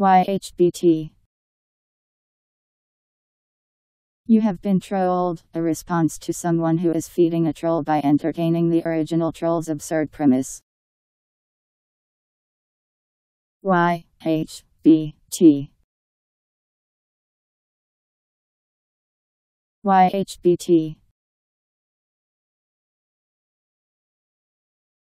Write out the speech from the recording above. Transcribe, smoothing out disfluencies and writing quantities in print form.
YHBT. You have been trolled, a response to someone who is feeding a troll by entertaining the original troll's absurd premise. YHBT. YHBT.